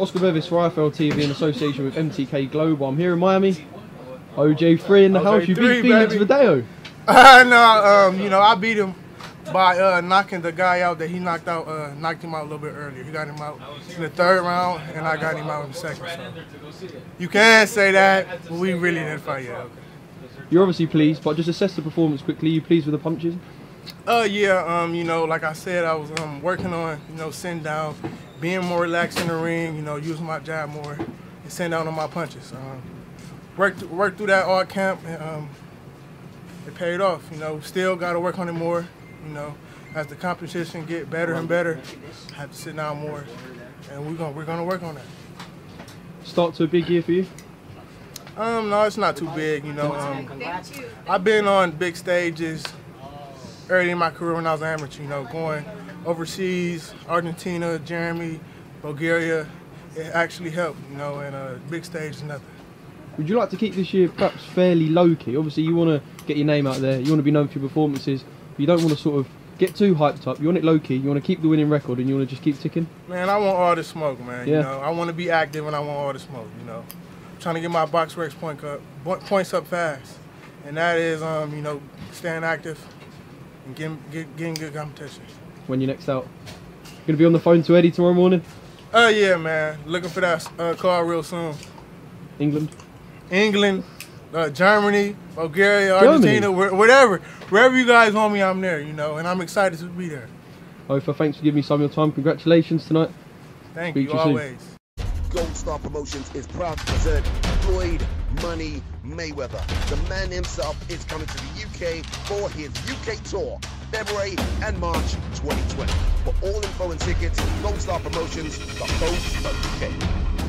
Oscar Bevis for IFL TV in association with MTK Global. I'm here in Miami. OJ3 in the house. You beat Felix Video. No, you know, I beat him by knocking the guy out that he knocked him out a little bit earlier. He got him out in the third round, and I got him out in the second. So you can say that, but we really didn't fight yet. You're obviously pleased, but just assess the performance quickly. You pleased with the punches? You know, like I said, I was working on, you know, sitting down, being more relaxed in the ring, you know, using my jab more, and sitting down on my punches. Worked through that all camp, and it paid off. You know, still got to work on it more. You know, as the competition get better and better, I have to sit down more, and we're gonna work on that. Start to a big year for you? No, it's not too big. You know, I've been on big stages early in my career when I was an amateur. You know, going overseas, Argentina, Germany, Bulgaria, it actually helped. You know, and a big stage is nothing. Would you like to keep this year perhaps fairly low key? Obviously, you want to get your name out there. You want to be known for your performances. You don't want to sort of get too hyped up. You want it low key. You want to keep the winning record, and you want to just keep ticking. Man, I want all the smoke, man. Yeah. You know, I want to be active, and I want all the smoke. You know, I'm trying to get my BoxRex points up fast, and that is, you know, staying active and getting good competition. When you next out, gonna be on the phone to Eddie tomorrow morning. Yeah, man. Looking for that call real soon. England. Germany, Bulgaria, Argentina, wherever you guys want me, I'm there, you know, and I'm excited to be there. Ofa, thanks for giving me some of your time. Congratulations tonight. Thank you always. Gold Star Promotions is proud to present Floyd Money Mayweather. The man himself is coming to the UK for his UK tour, February and March 2020. For all info and tickets, Gold Star Promotions, the host of UK.